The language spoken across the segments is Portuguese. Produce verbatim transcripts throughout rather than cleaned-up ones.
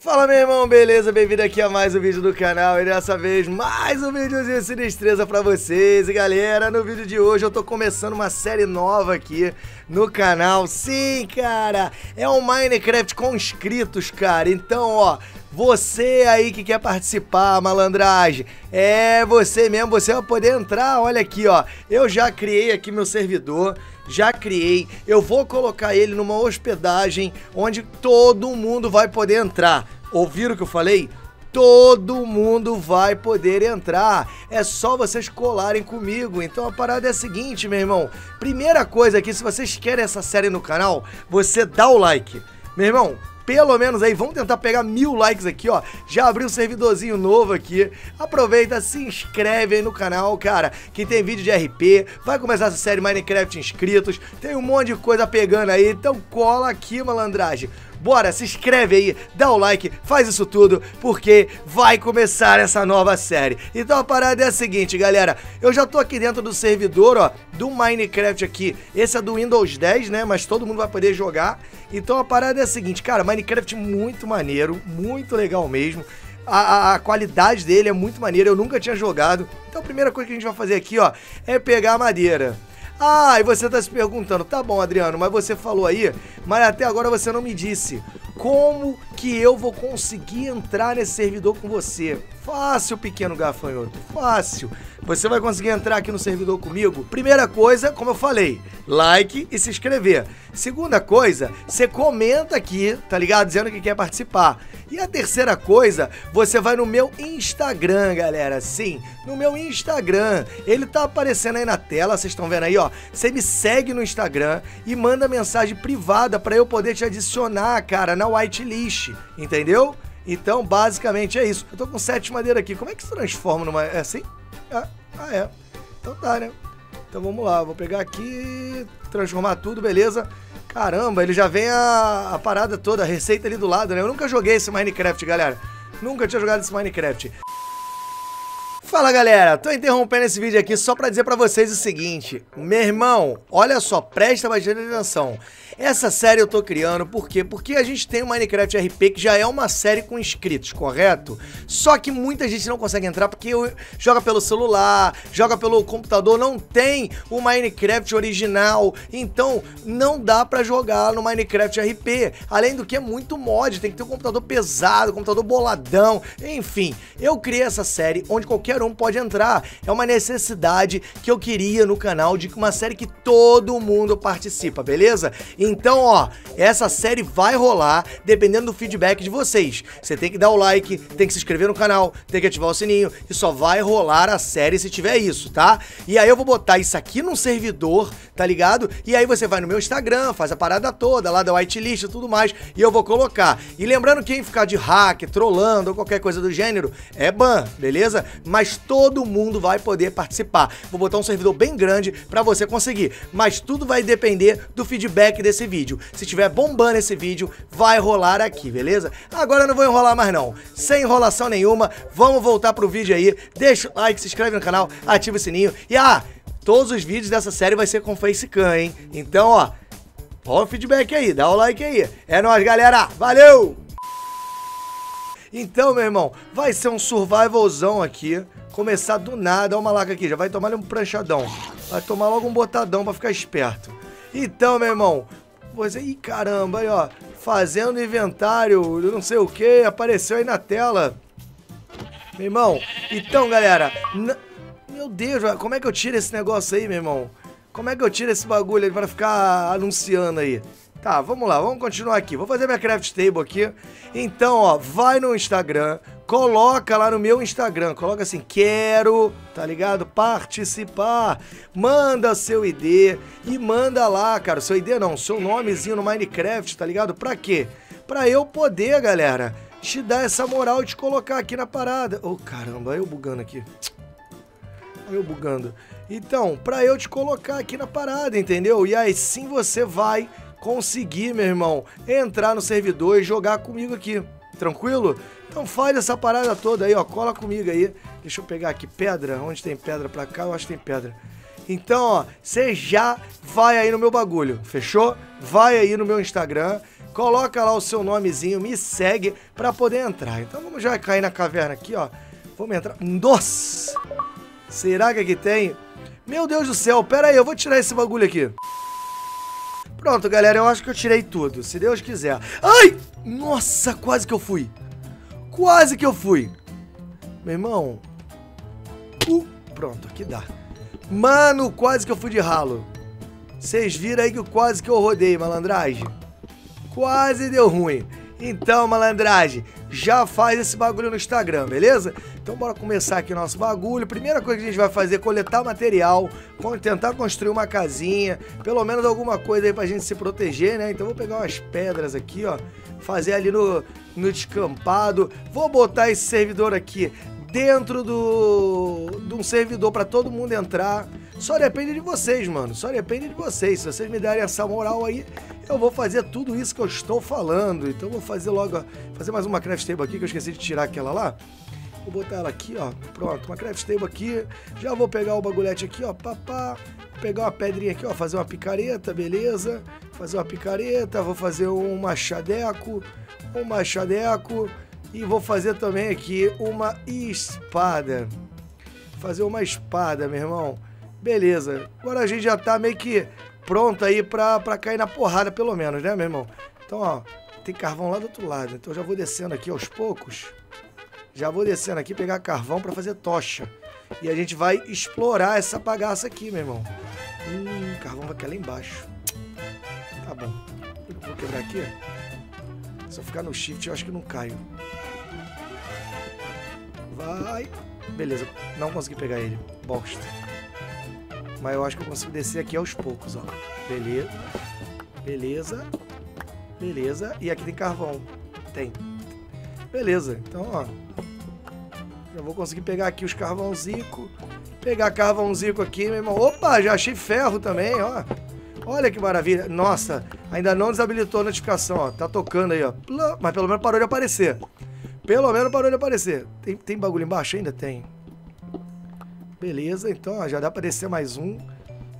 Fala meu irmão, beleza? Bem-vindo aqui a mais um vídeo do canal e dessa vez mais um videozinho de sinistreza pra vocês. E galera, no vídeo de hoje eu tô começando uma série nova aqui no canal. Sim, cara, é um Minecraft com inscritos, cara. Então, ó, você aí que quer participar, malandragem, é você mesmo, você vai poder entrar. Olha aqui, ó, eu já criei aqui meu servidor. Já criei, eu vou colocar ele numa hospedagem onde todo mundo vai poder entrar. Ouviram o que eu falei? Todo mundo vai poder entrar, é só vocês colarem comigo. Então a parada é a seguinte, meu irmão, primeira coisa aqui, se vocês querem essa série no canal, você dá o like. Meu irmão, pelo menos aí, vamos tentar pegar mil likes aqui, ó. Já abri um servidorzinho novo aqui. Aproveita, se inscreve aí no canal, cara, que tem vídeo de R P. Vai começar essa série Minecraft inscritos. Tem um monte de coisa pegando aí, então cola aqui, malandragem. Bora, se inscreve aí, dá o like, faz isso tudo, porque vai começar essa nova série. Então a parada é a seguinte, galera, eu já tô aqui dentro do servidor, ó, do Minecraft aqui. Esse é do Windows dez, né, mas todo mundo vai poder jogar. Então a parada é a seguinte, cara, Minecraft muito maneiro, muito legal mesmo. A, a, a qualidade dele é muito maneira, eu nunca tinha jogado. Então a primeira coisa que a gente vai fazer aqui, ó, é pegar a madeira. Ah, e você tá se perguntando, tá bom, Adriano, mas você falou aí, mas até agora você não me disse, como que eu vou conseguir entrar nesse servidor com você? Fácil, pequeno gafanhoto, fácil. Você vai conseguir entrar aqui no servidor comigo? Primeira coisa, como eu falei, like e se inscrever. Segunda coisa, você comenta aqui, tá ligado? Dizendo que quer participar. E a terceira coisa, você vai no meu Instagram, galera, sim, no meu Instagram. Ele tá aparecendo aí na tela, vocês estão vendo aí, ó. Você me segue no Instagram e manda mensagem privada pra eu poder te adicionar, cara, na whitelist, entendeu? Então, basicamente é isso. Eu tô com sete madeiras aqui, como é que se transforma numa... É assim? Ah, ah, é. Então tá, né? Então vamos lá, vou pegar aqui, transformar tudo, beleza? Caramba, ele já vem a, a parada toda, a receita ali do lado, né? Eu nunca joguei esse Minecraft, galera. Nunca tinha jogado esse Minecraft. Fala, galera. Tô interrompendo esse vídeo aqui só pra dizer pra vocês o seguinte. Meu irmão, olha só, presta bastante atenção. Essa série eu tô criando, por quê? Porque a gente tem o Minecraft R P, que já é uma série com inscritos, correto? Só que muita gente não consegue entrar porque joga pelo celular, joga pelo computador, não tem o Minecraft original, então não dá pra jogar no Minecraft R P. Além do que é muito mod, tem que ter um computador pesado, um computador boladão, enfim. Eu criei essa série onde qualquer um pode entrar, é uma necessidade que eu queria no canal, de uma série que todo mundo participa, beleza? Então, ó, essa série vai rolar dependendo do feedback de vocês. Você tem que dar o like, tem que se inscrever no canal, tem que ativar o sininho e só vai rolar a série se tiver isso, tá? E aí eu vou botar isso aqui num servidor, tá ligado? E aí você vai no meu Instagram, faz a parada toda, lá da whitelist e tudo mais, e eu vou colocar. E lembrando, quem ficar de hack, trollando ou qualquer coisa do gênero, é ban, beleza? Mas todo mundo vai poder participar. Vou botar um servidor bem grande pra você conseguir, mas tudo vai depender do feedback desse vídeo. Se tiver bombando esse vídeo, vai rolar aqui, beleza? Agora eu não vou enrolar mais não, sem enrolação nenhuma, vamos voltar pro vídeo aí. Deixa o like, se inscreve no canal, ativa o sininho. E ah, todos os vídeos dessa série vai ser com facecam, hein? Então, ó, olha o feedback aí, dá o like aí. É nóis, galera, valeu! Então, meu irmão, vai ser um survivalzão aqui. Começar do nada, olha o malaca aqui, já vai tomar um pranchadão. Vai tomar logo um botadão pra ficar esperto. Então, meu irmão, você... Ih, caramba, aí, ó, fazendo inventário, não sei o que, apareceu aí na tela. Meu irmão, então, galera, n... meu Deus, como é que eu tiro esse negócio aí, meu irmão? Como é que eu tiro esse bagulho aí pra ficar anunciando aí? Tá, vamos lá, vamos continuar aqui. Vou fazer minha craft table aqui. Então, ó, vai no Instagram, coloca lá no meu Instagram, coloca assim, quero, tá ligado? Participar. Manda seu I D e manda lá, cara, seu I D não, seu nomezinho no Minecraft, tá ligado? Pra quê? Pra eu poder, galera, te dar essa moral e te colocar aqui na parada. Ô, caramba, eu bugando aqui. Eu bugando. Então, pra eu te colocar aqui na parada, entendeu? E aí sim você vai... conseguir, meu irmão, entrar no servidor e jogar comigo aqui, tranquilo? Então faz essa parada toda aí, ó, cola comigo aí. Deixa eu pegar aqui pedra, onde tem pedra pra cá, eu acho que tem pedra. Então, ó, você já vai aí no meu bagulho, fechou? Vai aí no meu Instagram, coloca lá o seu nomezinho, me segue pra poder entrar. Então vamos já cair na caverna aqui, ó. Vamos entrar. Nossa! Será que aqui tem? Meu Deus do céu, pera aí, eu vou tirar esse bagulho aqui. Pronto, galera, eu acho que eu tirei tudo, se Deus quiser. Ai! Nossa, quase que eu fui. Quase que eu fui. Meu irmão. Uh, pronto, aqui dá. Mano, quase que eu fui de ralo. Vocês viram aí que quase que eu rodei, malandragem. Quase deu ruim. Então, malandragem, já faz esse bagulho no Instagram, beleza? Então bora começar aqui o nosso bagulho. Primeira coisa que a gente vai fazer é coletar material, tentar construir uma casinha, pelo menos alguma coisa aí pra gente se proteger, né? Então vou pegar umas pedras aqui, ó, fazer ali no, no descampado. Vou botar esse servidor aqui dentro do, de um servidor pra todo mundo entrar. Só depende de vocês, mano. Só depende de vocês. Se vocês me derem essa moral aí, eu vou fazer tudo isso que eu estou falando. Então vou fazer logo, ó, fazer mais uma craft table aqui, que eu esqueci de tirar aquela lá. Vou botar ela aqui, ó. Pronto, uma craft table aqui. Já vou pegar o bagulhete aqui, ó. Papá. Vou pegar uma pedrinha aqui, ó. Fazer uma picareta, beleza. Fazer uma picareta. Vou fazer um machadeco. Um machadeco. E vou fazer também aqui uma espada. Fazer uma espada, meu irmão. Beleza, agora a gente já tá meio que pronto aí pra, pra cair na porrada, pelo menos, né, meu irmão? Então, ó, tem carvão lá do outro lado, então eu já vou descendo aqui aos poucos. Já vou descendo aqui, pegar carvão pra fazer tocha. E a gente vai explorar essa bagaça aqui, meu irmão. Hum, carvão vai cair lá embaixo. Tá bom. Eu vou quebrar aqui. Se eu ficar no shift, eu acho que não caio. Vai. Beleza, não consegui pegar ele. Bosta. Mas eu acho que eu consigo descer aqui aos poucos, ó. Beleza. Beleza. Beleza. E aqui tem carvão. Tem. Beleza. Então, ó. Eu vou conseguir pegar aqui os carvãozico. Pegar carvãozico aqui, meu irmão. Opa, já achei ferro também, ó. Olha que maravilha. Nossa, ainda não desabilitou a notificação, ó. Tá tocando aí, ó. Mas pelo menos parou de aparecer. Pelo menos parou de aparecer. Tem, tem bagulho embaixo ainda? Tem. Beleza, então ó, já dá pra descer mais um.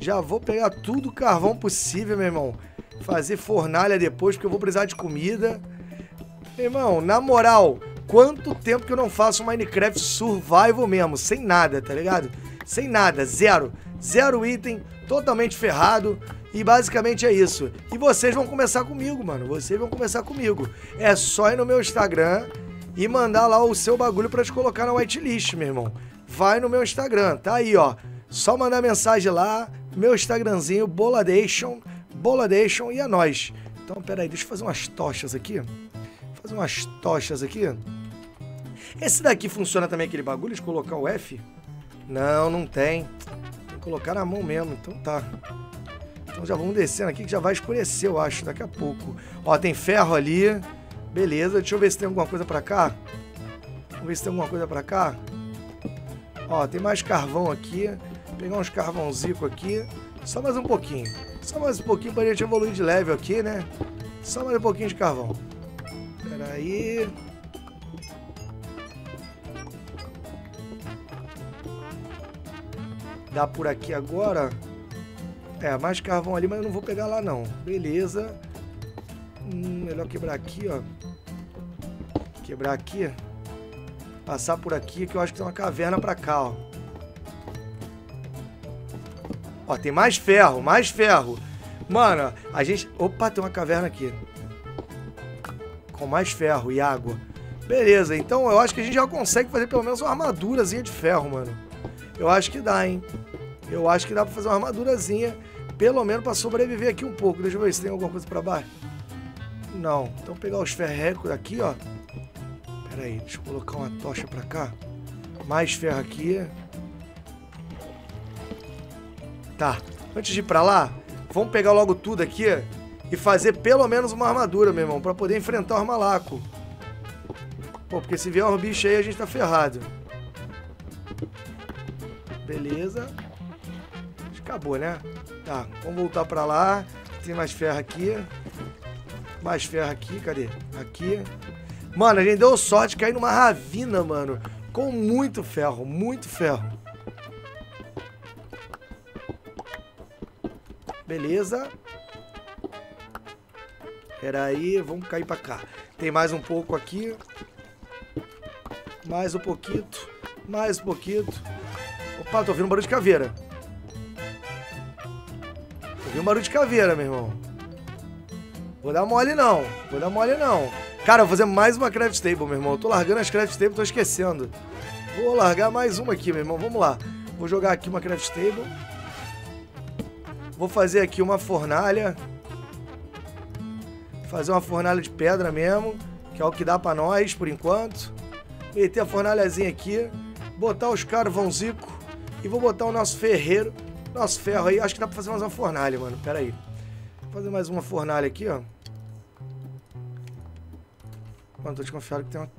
Já vou pegar tudo o carvão possível, meu irmão. Fazer fornalha depois, porque eu vou precisar de comida. Meu irmão, na moral, quanto tempo que eu não faço Minecraft Survival mesmo, sem nada, tá ligado? Sem nada, zero. Zero item, totalmente ferrado. E basicamente é isso. E vocês vão começar comigo, mano. Vocês vão começar comigo. É só ir no meu Instagram e mandar lá o seu bagulho pra te colocar na whitelist, meu irmão. Vai no meu Instagram, tá aí, ó. Só mandar mensagem lá, meu Instagramzinho, Boladation, Boladation e é nóis. Então, peraí, deixa eu fazer umas tochas aqui. Fazer umas tochas aqui. Esse daqui funciona também aquele bagulho de colocar o F? Não, não tem. Tem que colocar na mão mesmo, então tá. Então já vamos descendo aqui que já vai escurecer, eu acho, daqui a pouco. Ó, tem ferro ali. Beleza, deixa eu ver se tem alguma coisa pra cá. Vamos ver se tem alguma coisa pra cá. Ó, tem mais carvão aqui. Vou pegar uns carvãozico aqui. Só mais um pouquinho. Só mais um pouquinho pra gente evoluir de level aqui, né? Só mais um pouquinho de carvão. Pera aí. Dá por aqui agora. É, mais carvão ali, mas eu não vou pegar lá não. Beleza. Hum, melhor quebrar aqui, ó. Quebrar aqui. Passar por aqui, que eu acho que tem uma caverna pra cá, ó. Ó, tem mais ferro, mais ferro. Mano, a gente... Opa, tem uma caverna aqui. Com mais ferro e água. Beleza, então eu acho que a gente já consegue fazer pelo menos uma armadurazinha de ferro, mano. Eu acho que dá, hein? Eu acho que dá pra fazer uma armadurazinha, pelo menos pra sobreviver aqui um pouco. Deixa eu ver se tem alguma coisa pra baixo. Não. Então vou pegar os ferrecos aqui, ó. Pera aí, deixa eu colocar uma tocha pra cá. Mais ferro aqui. Tá, antes de ir pra lá, vamos pegar logo tudo aqui e fazer pelo menos uma armadura, meu irmão, pra poder enfrentar o Armalaco. Pô, porque se vier um bicho aí, a gente tá ferrado. Beleza. Acabou, né? Tá, vamos voltar pra lá. Tem mais ferro aqui. Mais ferro aqui, cadê? Aqui. Mano, a gente deu sorte de cair numa ravina, mano. Com muito ferro, muito ferro. Beleza. Peraí, vamos cair pra cá. Tem mais um pouco aqui. Mais um pouquinho. Mais um pouquinho. Opa, tô ouvindo um barulho de caveira. Tô ouvindo um barulho de caveira, meu irmão. Vou dar mole não. Vou dar mole não. Cara, eu vou fazer mais uma craft table, meu irmão. Eu tô largando as craft tables, tô esquecendo. Vou largar mais uma aqui, meu irmão. Vamos lá. Vou jogar aqui uma craft table. Vou fazer aqui uma fornalha. Fazer uma fornalha de pedra mesmo, que é o que dá pra nós, por enquanto. Meter a fornalhazinha aqui. Botar os carvãozico. E vou botar o nosso ferreiro. Nosso ferro aí. Acho que dá pra fazer mais uma fornalha, mano. Pera aí. Vou fazer mais uma fornalha aqui, ó. Mano, tô desconfiado que tem uma...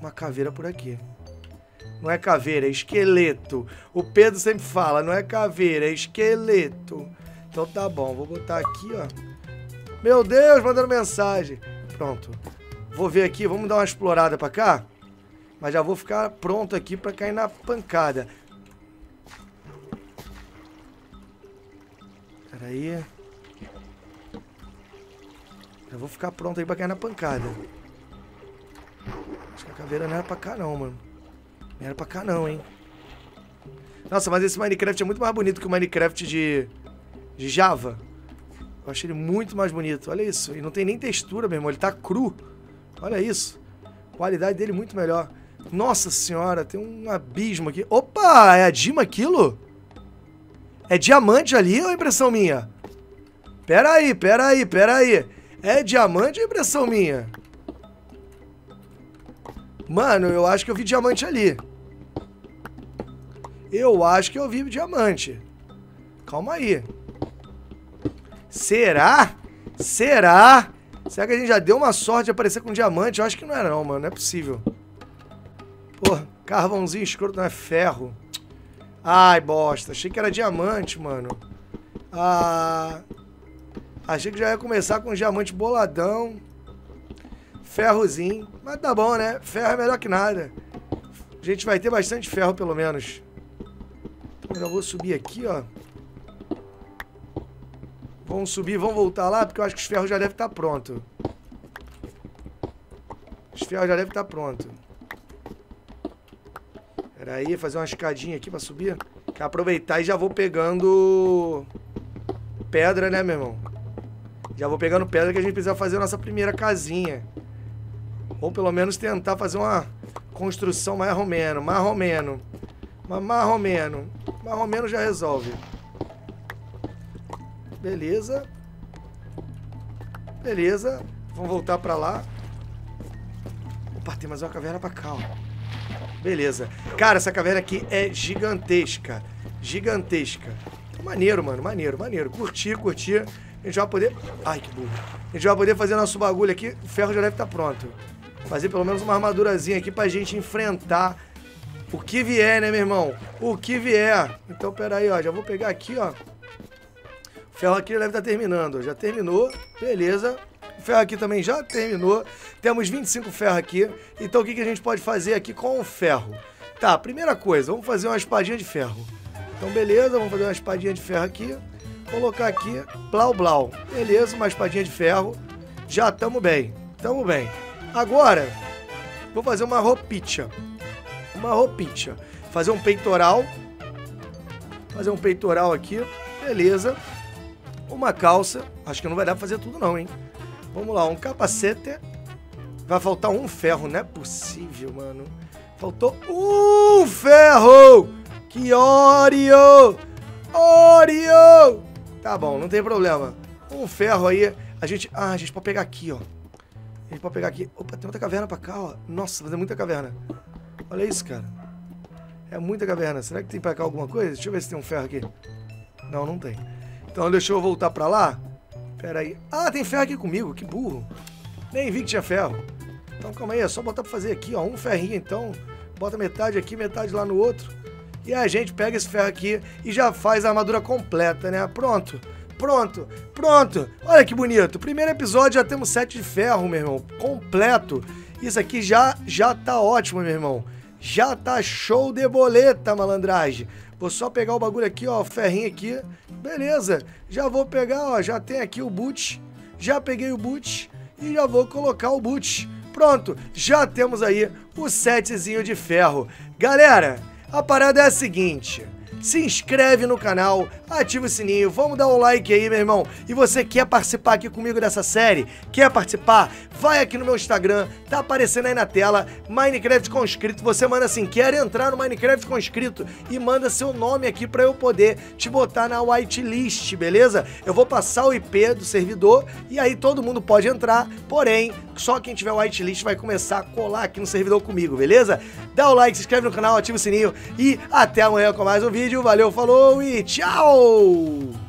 uma caveira por aqui. Não é caveira, é esqueleto. O Pedro sempre fala, não é caveira, é esqueleto. Então tá bom, vou botar aqui, ó. Meu Deus, mandando mensagem. Pronto. Vou ver aqui, vamos dar uma explorada pra cá? Mas já vou ficar pronto aqui pra cair na pancada. Peraí. Já vou ficar pronto aí pra cair na pancada. Acho que a caveira não era pra cá não, mano. Não era pra cá não, hein. Nossa, mas esse Minecraft é muito mais bonito que o Minecraft de... de Java. Eu achei ele muito mais bonito. Olha isso. E não tem nem textura, meu irmão. Ele tá cru. Olha isso. Qualidade dele muito melhor. Nossa senhora, tem um abismo aqui. Opa, é a Dima aquilo? É diamante ali ou é impressão minha? Pera aí, pera aí, pera aí. É diamante ou é impressão minha? Mano, eu acho que eu vi diamante ali. Eu acho que eu vi diamante. Calma aí. Será? Será? Será que a gente já deu uma sorte de aparecer com um diamante? Eu acho que não é não, mano. Não é possível. Porra, carvãozinho escroto, não é ferro. Ai, bosta. Achei que era diamante, mano. Ah... Achei que já ia começar com um diamante boladão. Ferrozinho. Mas tá bom, né? Ferro é melhor que nada. A gente vai ter bastante ferro, pelo menos. Eu vou subir aqui, ó. Vamos subir, vamos voltar lá, porque eu acho que os ferros já devem estar prontos. Os ferros já devem estar prontos. Pera aí, fazer uma escadinha aqui pra subir. Quer aproveitar e já vou pegando pedra, né, meu irmão? Já vou pegando pedra que a gente precisa fazer a nossa primeira casinha. Ou pelo menos tentar fazer uma construção mais ou menos, mais ou menos. Mas mais ou menos. Mais ou menos já resolve. Beleza. Beleza. Vamos voltar pra lá. Opa, tem mais uma caverna pra cá, ó. Beleza. Cara, essa caverna aqui é gigantesca. Gigantesca. Maneiro, mano. Maneiro, maneiro. Curti, curti. A gente vai poder... Ai, que burro. A gente vai poder fazer nosso bagulho aqui. O ferro já deve estar pronto. Fazer pelo menos uma armadurazinha aqui pra gente enfrentar o que vier, né, meu irmão? O que vier. Então, pera aí, ó. Já vou pegar aqui, ó. O ferro aqui já deve estar terminando. Já terminou. Beleza. O ferro aqui também já terminou. Temos vinte e cinco ferro aqui. Então o que a gente pode fazer aqui com o ferro? Tá, primeira coisa. Vamos fazer uma espadinha de ferro. Então beleza. Vamos fazer uma espadinha de ferro aqui. Colocar aqui. Blau, blau. Beleza. Uma espadinha de ferro. Já tamo bem. Tamo bem. Agora, vou fazer uma roupinha. Uma roupinha. Fazer um peitoral. Fazer um peitoral aqui. Beleza. Uma calça. Acho que não vai dar pra fazer tudo não, hein? Vamos lá, um capacete. Vai faltar um ferro, não é possível, mano. Faltou um ferro! Que ório! Ório! Tá bom, não tem problema. Um ferro aí, a gente... Ah, a gente pode pegar aqui, ó. A gente pode pegar aqui... Opa, tem outra caverna pra cá, ó. Nossa, mas é muita caverna. Olha isso, cara. É muita caverna. Será que tem pra cá alguma coisa? Deixa eu ver se tem um ferro aqui. Não, não tem. Então deixa eu voltar pra lá. Pera aí. Ah, tem ferro aqui comigo. Que burro. Nem vi que tinha ferro. Então calma aí. É só botar pra fazer aqui, ó. Um ferrinho então. Bota metade aqui, metade lá no outro. E a gente pega esse ferro aqui e já faz a armadura completa, né? Pronto. Pronto. Pronto. Olha que bonito. Primeiro episódio já temos sete de ferro, meu irmão. Completo. Isso aqui já, já tá ótimo, meu irmão. Já tá show de boleta, malandragem. Vou só pegar o bagulho aqui, ó, o ferrinho aqui. Beleza, já vou pegar, ó, já tem aqui o boot. Já peguei o boot e já vou colocar o boot. Pronto, já temos aí o setzinho de ferro. Galera, a parada é a seguinte... Se inscreve no canal, ativa o sininho, vamos dar um like aí, meu irmão. E você quer participar aqui comigo dessa série? Quer participar? Vai aqui no meu Instagram, tá aparecendo aí na tela, Minecraft Conscrito. Você manda assim, quer entrar no Minecraft Conscrito e manda seu nome aqui pra eu poder te botar na whitelist, beleza? Eu vou passar o I P do servidor e aí todo mundo pode entrar, porém, só quem tiver whitelist vai começar a colar aqui no servidor comigo, beleza? Dá o like, se inscreve no canal, ativa o sininho e até amanhã com mais um vídeo. Valeu, falou e tchau!